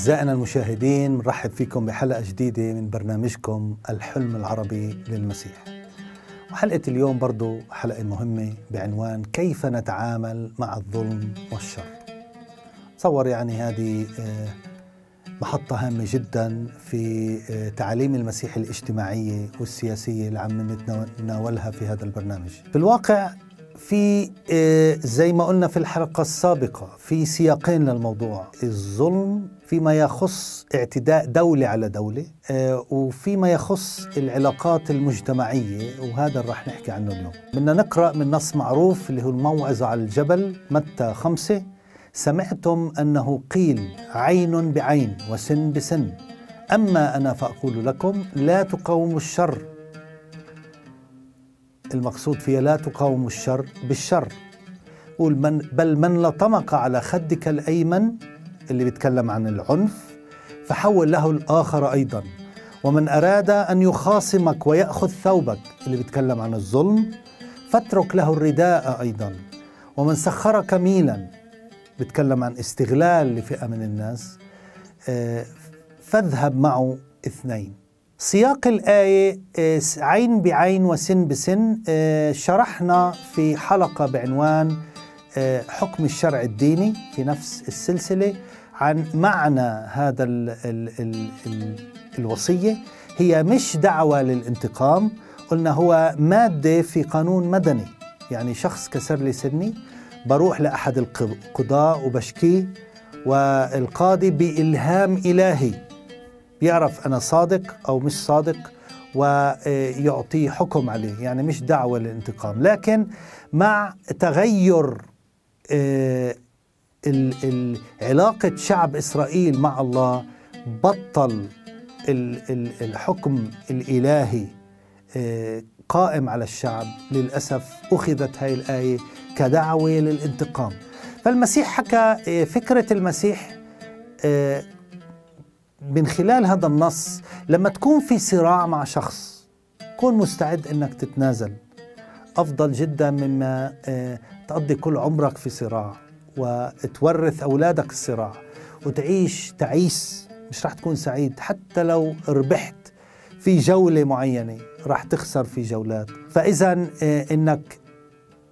أعزائنا المشاهدين، نرحب فيكم بحلقة جديدة من برنامجكم الحلم العربي للمسيح. وحلقة اليوم برضو حلقة مهمة بعنوان كيف نتعامل مع الظلم والشر. تصور يعني هذه محطة هامة جدا في تعاليم المسيح الاجتماعية والسياسية اللي عم نتناولها في هذا البرنامج. في الواقع في زي ما قلنا في الحلقة السابقة في سياقين للموضوع، الظلم فيما يخص اعتداء دولة على دولة وفيما يخص العلاقات المجتمعية، وهذا رح نحكي عنه اليوم. بدنا نقرأ من نص معروف اللي هو الموعظة على الجبل، متى 5: سمعتم أنه قيل عين بعين وسن بسن، أما أنا فأقول لكم لا تقاوموا الشر. المقصود فيها لا تقاوموا الشر بالشر، بل من لطمك على خدك الأيمن، اللي بيتكلم عن العنف، فحول له الآخر أيضا، ومن أراد أن يخاصمك ويأخذ ثوبك، اللي بيتكلم عن الظلم، فاترك له الرداء أيضا، ومن سخرك ميلا، بيتكلم عن استغلال لفئة من الناس، فاذهب معه 2. سياق الآية عين بعين وسن بسن شرحنا في حلقة بعنوان حكم الشرع الديني في نفس السلسلة عن معنى هذا الوصية. هي مش دعوة للانتقام، قلنا هو مادة في قانون مدني، يعني شخص كسر لي سني بروح لأحد القضاء وبشكيه، والقاضي بإلهام إلهي بيعرف أنا صادق أو مش صادق ويعطي حكم عليه، يعني مش دعوة للانتقام. لكن مع تغير علاقة شعب إسرائيل مع الله بطل الحكم الإلهي قائم على الشعب، للأسف أخذت هاي الآية كدعوة للانتقام. فالمسيح حكى فكرة المسيح من خلال هذا النص، لما تكون في صراع مع شخص كون مستعد انك تتنازل، افضل جدا مما تقضي كل عمرك في صراع وتورث اولادك الصراع وتعيش تعيس. مش رح تكون سعيد، حتى لو ربحت في جولة معينة رح تخسر في جولات. فاذا انك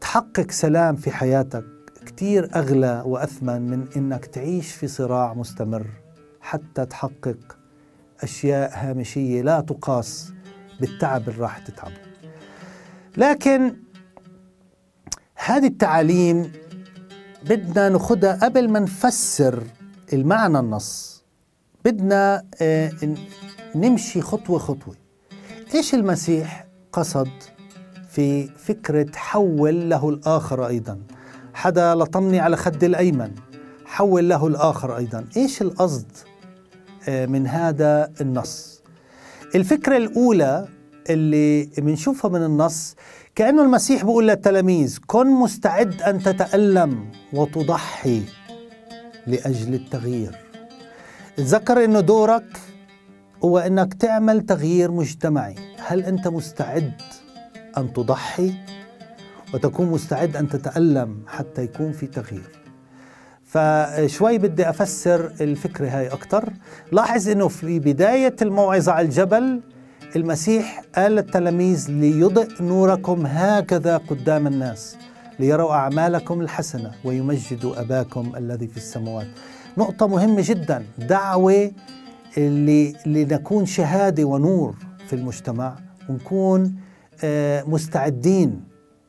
تحقق سلام في حياتك كتير اغلى واثمن من انك تعيش في صراع مستمر حتى تحقق أشياء هامشية لا تقاس بالتعب اللي راح تتعبه. لكن هذه التعاليم بدنا ناخدها قبل ما نفسر المعنى النص، بدنا نمشي خطوة خطوة. إيش المسيح قصد في فكرة حول له الآخر أيضا؟ حدا لطمني على خدي الأيمن، حول له الآخر أيضا، إيش القصد من هذا النص؟ الفكرة الأولى اللي بنشوفها من النص كأنه المسيح بيقول للتلاميذ كن مستعد أن تتألم وتضحي لأجل التغيير. تذكر أنه دورك هو أنك تعمل تغيير مجتمعي. هل أنت مستعد أن تضحي وتكون مستعد أن تتألم حتى يكون في تغيير؟ فشوي بدي أفسر الفكرة هاي أكتر. لاحظ أنه في بداية الموعظة على الجبل المسيح قال للتلاميذ ليضئ نوركم هكذا قدام الناس ليروا أعمالكم الحسنة ويمجدوا أباكم الذي في السماوات. نقطة مهمة جدا، دعوة لنكون شهادة ونور في المجتمع ونكون مستعدين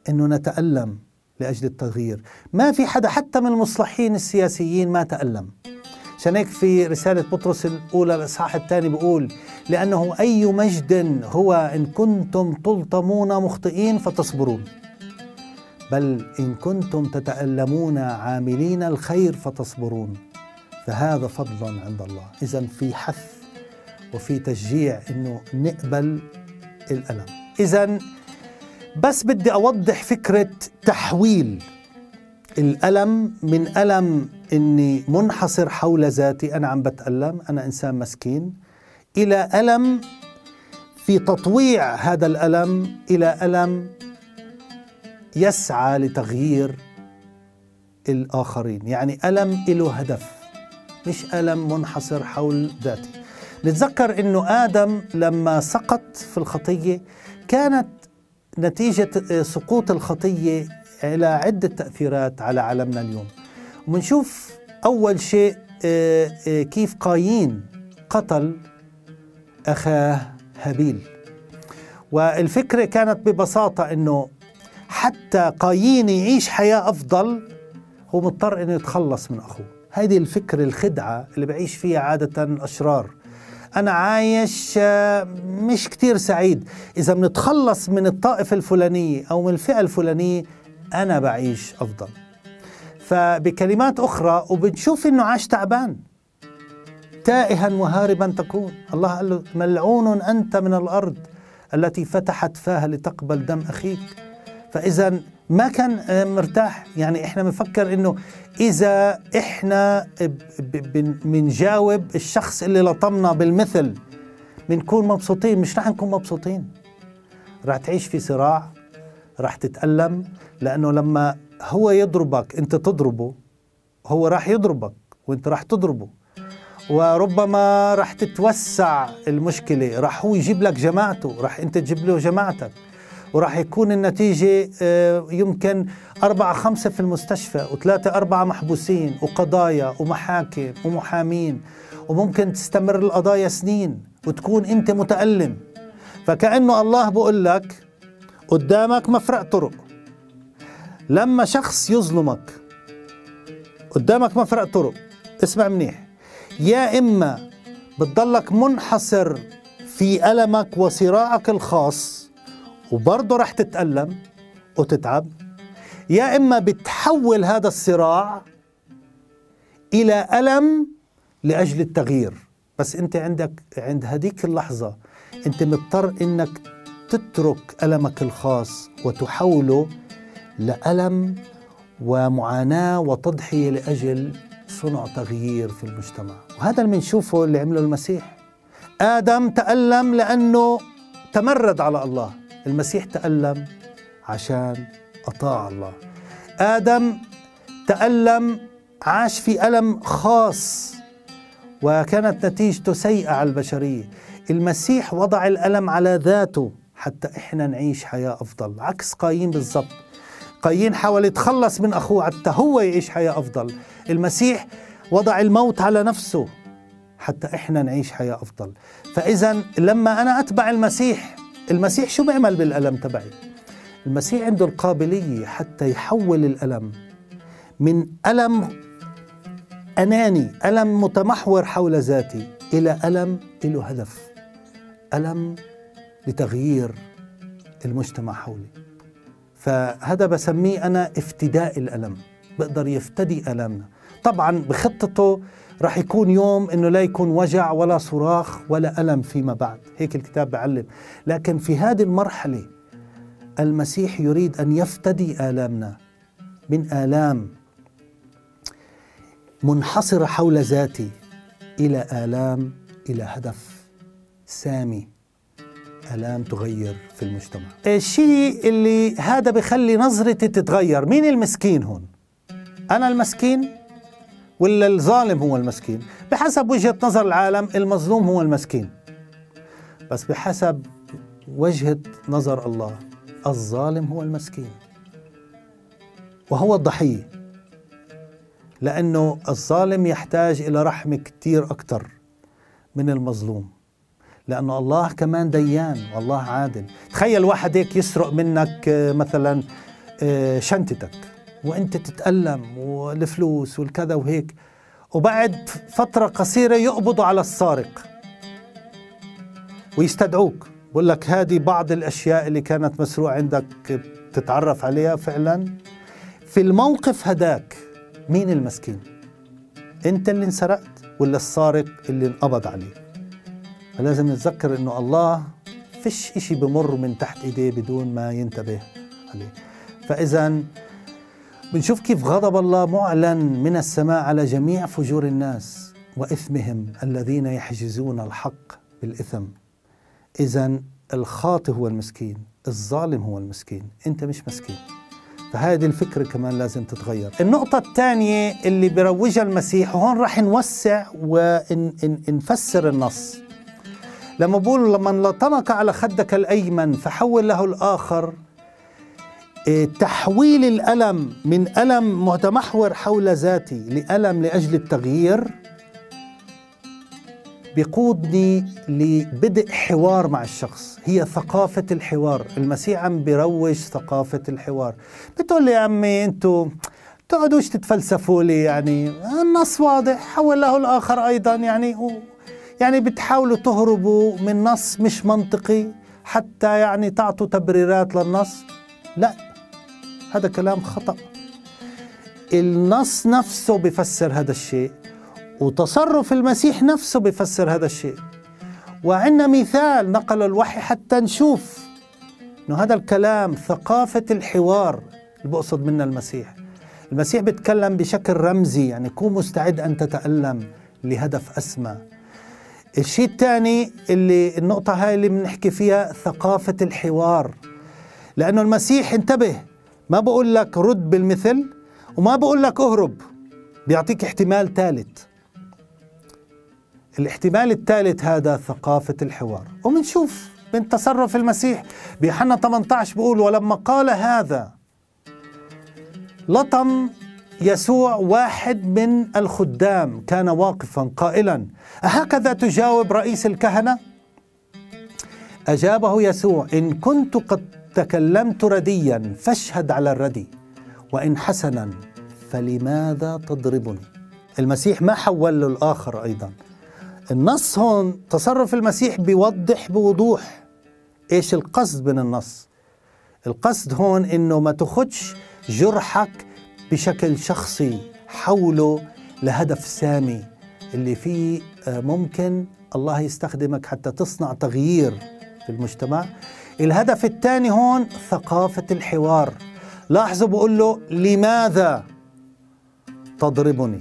أنه نتألم لأجل التغيير. ما في حدا حتى من المصلحين السياسيين ما تألم. عشان هيك في رسالة بطرس الأولى الإصحاح 2 بيقول لأنه أي مجد هو إن كنتم تلطمون مخطئين فتصبرون، بل إن كنتم تتألمون عاملين الخير فتصبرون فهذا فضل عند الله. إذن في حث وفي تشجيع إنه نقبل الألم. إذن بس بدي أوضح فكرة تحويل الألم من ألم إني منحصر حول ذاتي، أنا عم بتألم، أنا إنسان مسكين، إلى ألم في تطويع هذا الألم إلى ألم يسعى لتغيير الآخرين، يعني ألم له هدف، مش ألم منحصر حول ذاتي. نتذكر أنه آدم لما سقط في الخطية كانت نتيجة سقوط الخطية إلى عدة تأثيرات على عالمنا اليوم، ومنشوف أول شيء كيف قايين قتل أخاه هابيل. والفكرة كانت ببساطة أنه حتى قايين يعيش حياة أفضل هو مضطر أنه يتخلص من أخوه. هذه الفكرة الخدعة اللي بعيش فيها عادة الأشرار، أنا عايش مش كتير سعيد، إذا بنتخلص من الطائفة الفلانية أو من الفئة الفلانية أنا بعيش أفضل. فبكلمات أخرى وبنشوف أنه عاش تعبان، تائها وهاربا تكون. الله قال له ملعون أنت من الأرض التي فتحت فاها لتقبل دم أخيك. فإذا ما كان مرتاح. يعني إحنا بنفكر إنه إذا إحنا بنجاوب الشخص اللي لطمنا بالمثل بنكون مبسوطين. مش رح نكون مبسوطين، رح تعيش في صراع، رح تتألم، لأنه لما هو يضربك أنت تضربه، هو رح يضربك وأنت رح تضربه، وربما رح تتوسع المشكلة، رح هو يجيب لك جماعته، رح أنت تجيب له جماعتك، وراح يكون النتيجة يمكن 4-5 في المستشفى، و3-4 محبوسين، وقضايا ومحاكم ومحامين، وممكن تستمر القضايا سنين وتكون أنت متألم. فكأنه الله بقول لك قدامك مفرق طرق. لما شخص يظلمك قدامك مفرق طرق، اسمع منيح، يا إما بتضلك منحصر في ألمك وصراعك الخاص وبرضه رح تتألم وتتعب، يا إما بتحول هذا الصراع إلى ألم لأجل التغيير. بس أنت عند هديك اللحظة أنت مضطر أنك تترك ألمك الخاص وتحوله لألم ومعاناة وتضحية لأجل صنع تغيير في المجتمع. وهذا اللي بنشوفه اللي عمله المسيح. آدم تألم لأنه تمرد على الله، المسيح تألم عشان أطاع الله. آدم تألم، عاش في ألم خاص وكانت نتيجته سيئة على البشرية. المسيح وضع الألم على ذاته حتى إحنا نعيش حياة أفضل، عكس قايين بالضبط. قايين حاول يتخلص من أخوه حتى هو يعيش حياة أفضل، المسيح وضع الموت على نفسه حتى إحنا نعيش حياة أفضل. فإذا لما أنا أتبع المسيح، المسيح شو بيعمل بالألم تبعي؟ المسيح عنده القابلية حتى يحول الألم من ألم أناني، ألم متمحور حول ذاتي، إلى ألم له هدف، ألم لتغيير المجتمع حولي. فهذا بسميه أنا افتداء الألم، بقدر يفتدي ألمنا. طبعا بخطته رح يكون يوم إنه لا يكون وجع ولا صراخ ولا ألم فيما بعد، هيك الكتاب بعلم. لكن في هذه المرحلة المسيح يريد أن يفتدي آلامنا من آلام منحصرة حول ذاتي إلى آلام إلى هدف سامي، آلام تغير في المجتمع. الشيء اللي هذا بخلي نظرتي تتغير. مين المسكين هون؟ أنا المسكين؟ ولا الظالم هو المسكين؟ بحسب وجهة نظر العالم المظلوم هو المسكين، بس بحسب وجهة نظر الله الظالم هو المسكين وهو الضحية، لأنه الظالم يحتاج إلى رحمة كتير أكتر من المظلوم، لأنه الله كمان ديان والله عادل. تخيل واحد هيك يسرق منك مثلا شنطتك وانت تتألم والفلوس والكذا وهيك، وبعد فترة قصيرة يقبضوا على السارق ويستدعوك، بقول لك هذه بعض الأشياء اللي كانت مسروقة عندك بتتعرف عليها فعلا. في الموقف هداك مين المسكين؟ انت اللي انسرقت ولا السارق اللي انقبض عليه؟ فلازم نتذكر انه الله فيش اشي بمر من تحت ايديه بدون ما ينتبه عليه. فإذا بنشوف كيف غضب الله معلن من السماء على جميع فجور الناس وإثمهم الذين يحجزون الحق بالإثم. إذن الخاطئ هو المسكين، الظالم هو المسكين، أنت مش مسكين. فهذه الفكرة كمان لازم تتغير. النقطة الثانية اللي بروجها المسيح، هون راح نوسع ونفسر النص، لما بقول لمن لطمك على خدك الأيمن فحول له الآخر، تحويل الألم من ألم متمحور حول ذاتي لألم لأجل التغيير بيقودني لبدء حوار مع الشخص. هي ثقافة الحوار، المسيح عم بيروج ثقافة الحوار. بتقول لي يا عمي انتوا تقعدوش تتفلسفوا لي، يعني النص واضح، حول له الآخر أيضا، يعني بتحاولوا تهربوا من نص مش منطقي حتى يعني تعطوا تبريرات للنص. لا، هذا كلام خطأ. النص نفسه بفسر هذا الشيء، وتصرف المسيح نفسه بفسر هذا الشيء، وعندنا مثال نقل الوحي حتى نشوف انه هذا الكلام ثقافة الحوار اللي بقصد منه المسيح. المسيح بيتكلم بشكل رمزي، يعني كون مستعد أن تتألم لهدف أسمى. الشيء الثاني اللي النقطة هاي اللي بنحكي فيها ثقافة الحوار، لأنه المسيح انتبه، ما بقول لك رد بالمثل وما بقول لك اهرب، بيعطيك احتمال ثالث. الاحتمال الثالث هذا ثقافة الحوار، ومنشوف من تصرف المسيح بيوحنا 18 بيقول ولما قال هذا لطم يسوع واحد من الخدام كان واقفا قائلا أهكذا تجاوب رئيس الكهنة؟ أجابه يسوع إن كنت قد تكلمت رديا فاشهد على الردي، وإن حسنا فلماذا تضربني؟ المسيح ما حول له الآخر أيضا. النص هون تصرف المسيح بيوضح بوضوح إيش القصد من النص. القصد هون إنه ما تاخدش جرحك بشكل شخصي، حوله لهدف سامي اللي فيه ممكن الله يستخدمك حتى تصنع تغيير في المجتمع. الهدف الثاني هون ثقافة الحوار. لاحظوا بقول له لماذا تضربني؟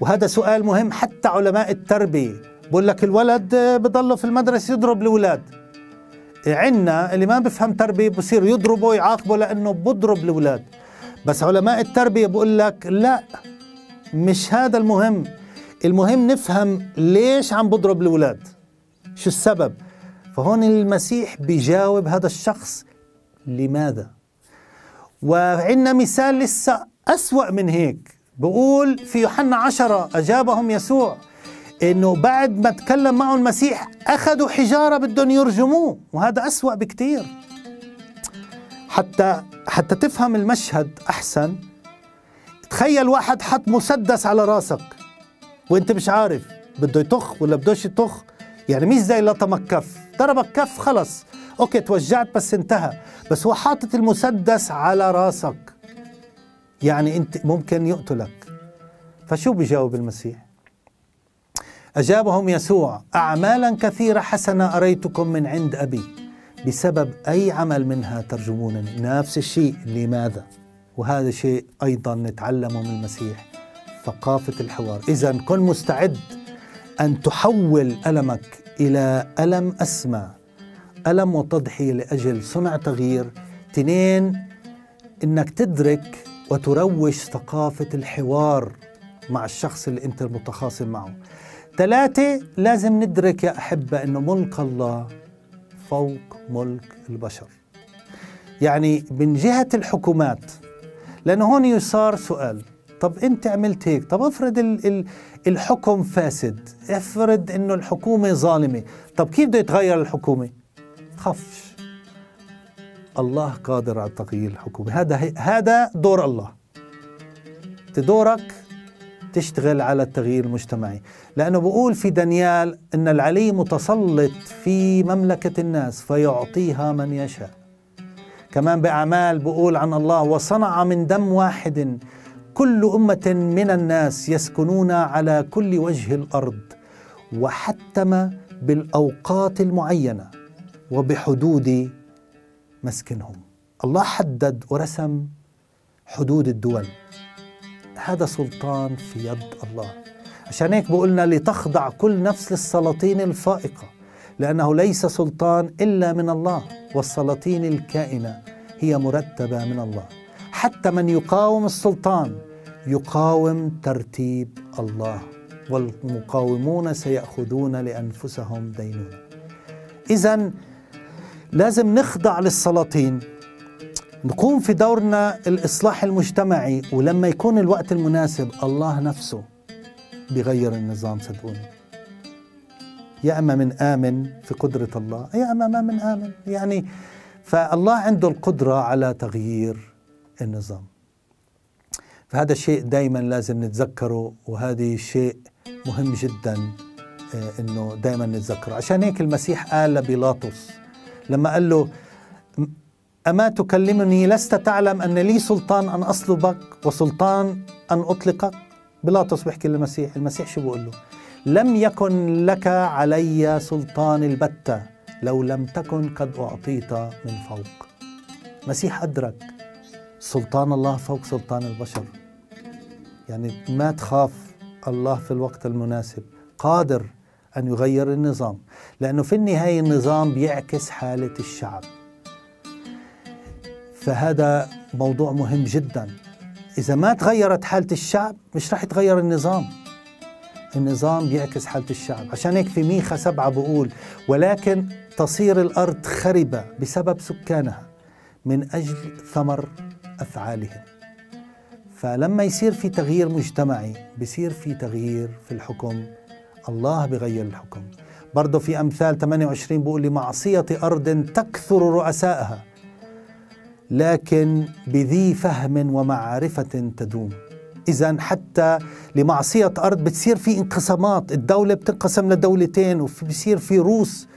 وهذا سؤال مهم حتى علماء التربية. بقول لك الولد بضله في المدرسة يضرب الأولاد، عنا اللي ما بفهم تربية بصير يضربه ويعاقبه لأنه بضرب الأولاد، بس علماء التربية بقول لك لا، مش هذا المهم. المهم نفهم ليش عم بضرب الأولاد، شو السبب. فهون المسيح بيجاوب هذا الشخص لماذا. وعندنا مثال لسه أسوأ من هيك، بقول في يوحنا 10 أجابهم يسوع إنه بعد ما تكلم معه المسيح أخذوا حجارة بدهم يرجموه، وهذا أسوأ بكتير. حتى تفهم المشهد أحسن، تخيل واحد حط مسدس على راسك وأنت مش عارف بده يطخ ولا بدوش يطخ، يعني مش زي لطمك كف، ضربك كف خلص أوكي توجعت بس انتهى، بس هو حاطط المسدس على راسك يعني أنت ممكن يقتلك. فشو بيجاوب المسيح؟ أجابهم يسوع أعمالا كثيرة حسنة أريتكم من عند أبي، بسبب أي عمل منها ترجمونني. نفس الشيء لماذا؟ وهذا شيء أيضا نتعلمه من المسيح، ثقافة الحوار. إذا كن مستعد أن تحول ألمك إلى ألم أسمى، ألم وتضحية لأجل صنع تغيير. تنين، إنك تدرك وتروج ثقافة الحوار مع الشخص اللي أنت متخاصم معه. 3، لازم ندرك يا أحبة أنه ملك الله فوق ملك البشر، يعني من جهة الحكومات. لأنه هون يصار سؤال، طب أنت عملت هيك، طب أفرض الحكم فاسد، أفرض أنه الحكومة ظالمة، طب كيف بده يتغير الحكومة؟ خفش، الله قادر على تغيير الحكومة. هذا دور الله. دورك تشتغل على التغيير المجتمعي، لأنه بقول في دانيال إن العلي متسلط في مملكة الناس فيعطيها من يشاء. كمان بأعمال بقول عن الله وصنع من دم واحد كل أمة من الناس يسكنون على كل وجه الأرض، وحتم بالأوقات المعينة وبحدود مسكنهم. الله حدد ورسم حدود الدول، هذا سلطان في يد الله. عشان هيك بقولنا لتخضع كل نفس للسلاطين الفائقة، لأنه ليس سلطان إلا من الله، والسلاطين الكائنة هي مرتبة من الله. حتى من يقاوم السلطان يقاوم ترتيب الله، والمقاومون سيأخذون لأنفسهم دينهم. إذن لازم نخضع للسلاطين، نقوم في دورنا الإصلاح المجتمعي، ولما يكون الوقت المناسب الله نفسه بيغير النظام صدقوني. يا أما من آمن في قدرة الله يا أما ما من آمن، يعني فالله عنده القدرة على تغيير النظام. فهذا الشيء دايما لازم نتذكره، وهذا شيء مهم جدا أنه دايما نتذكره. عشان هيك المسيح قال لبيلاطس لما قال له أما تكلمني لست تعلم أن لي سلطان أن أصلبك وسلطان أن أطلقك؟ بيلاطس بيحكي للمسيح، المسيح شو بيقول له؟ لم يكن لك علي سلطان البتة لو لم تكن قد أعطيت من فوق. المسيح أدرك سلطان الله فوق سلطان البشر، يعني ما تخاف، الله في الوقت المناسب قادر أن يغير النظام، لأنه في النهاية النظام بيعكس حالة الشعب. فهذا موضوع مهم جدا، إذا ما تغيرت حالة الشعب مش راح يتغير النظام، النظام بيعكس حالة الشعب. عشان هيك في ميخا 7 بقول ولكن تصير الأرض خربة بسبب سكانها من أجل ثمر أفعالهم. فلما يصير في تغيير مجتمعي بيصير في تغيير في الحكم، الله بيغير الحكم. برضه في أمثال 28 بقول لمعصية أرض تكثر رؤسائها لكن بذي فهم ومعرفة تدوم. إذن حتى لمعصية أرض بتصير في انقسامات، الدولة بتنقسم لدولتين وبصير في روس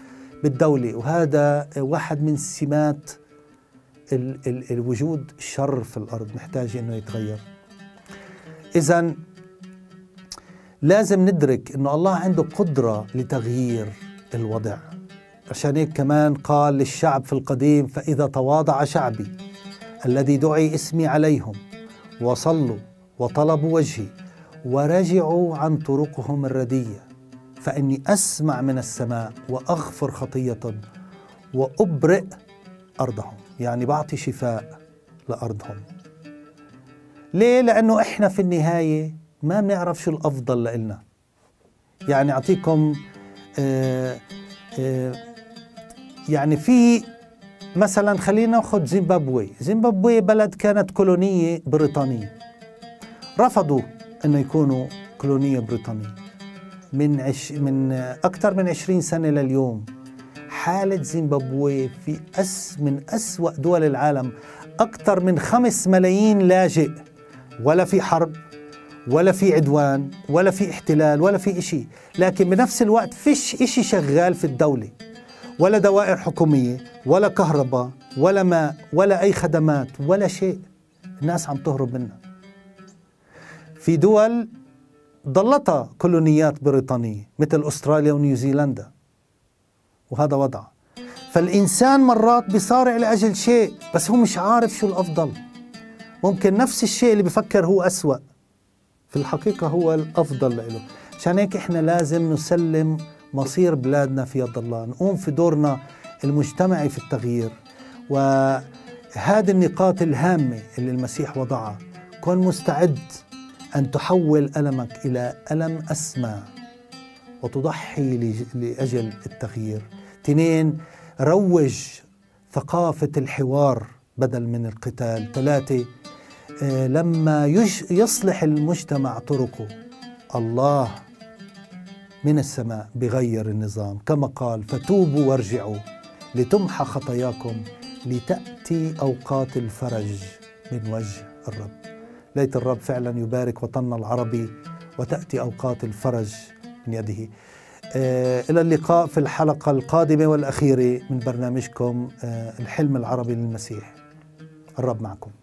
بالدولة، وهذا واحد من سمات الوجود شر في الأرض محتاج أنه يتغير. إذن لازم ندرك أنه الله عنده قدرة لتغيير الوضع. عشان هيك كمان قال للشعب في القديم فإذا تواضع شعبي الذي دعي اسمي عليهم وصلوا وطلبوا وجهي ورجعوا عن طرقهم الردية فإني أسمع من السماء وأغفر خطية وأبرئ أرضهم. يعني بعطي شفاء لأرضهم. ليه؟ لأنه إحنا في النهاية ما بنعرف شو الأفضل لإلنا. يعني أعطيكم يعني في مثلا خلينا ناخذ زيمبابوي. زيمبابوي بلد كانت كولونية بريطانية، رفضوا أن يكونوا كولونية بريطانية. من أكثر من 20 سنة لليوم حالة زيمبابوي في من أسوأ دول العالم، أكثر من 5 ملايين لاجئ، ولا في حرب ولا في عدوان ولا في احتلال ولا في إشي، لكن بنفس الوقت فيش إشي شغال في الدولة، ولا دوائر حكومية ولا كهرباء ولا ماء ولا أي خدمات ولا شيء، الناس عم تهرب منها. في دول ضلتها كولونيات بريطانية مثل أستراليا ونيوزيلندا، وهذا وضع. فالإنسان مرات بيصارع لأجل شيء بس هو مش عارف شو الأفضل. ممكن نفس الشيء اللي بفكر هو أسوأ في الحقيقة هو الأفضل له. عشان هيك إحنا لازم نسلم مصير بلادنا في يد الله، نقوم في دورنا المجتمعي في التغيير. وهذه النقاط الهامة اللي المسيح وضعها، كن مستعد أن تحول ألمك إلى ألم أسمى وتضحي لأجل التغيير. 2 روج ثقافة الحوار بدل من القتال. 3 لما يصلح المجتمع طرقه الله من السماء بغير النظام، كما قال فتوبوا وارجعوا لتمحى خطاياكم لتأتي أوقات الفرج من وجه الرب. ليت الرب فعلا يبارك وطننا العربي وتأتي أوقات الفرج من يده. إلى اللقاء في الحلقة القادمة والأخيرة من برنامجكم الحلم العربي للمسيح. الرب معكم.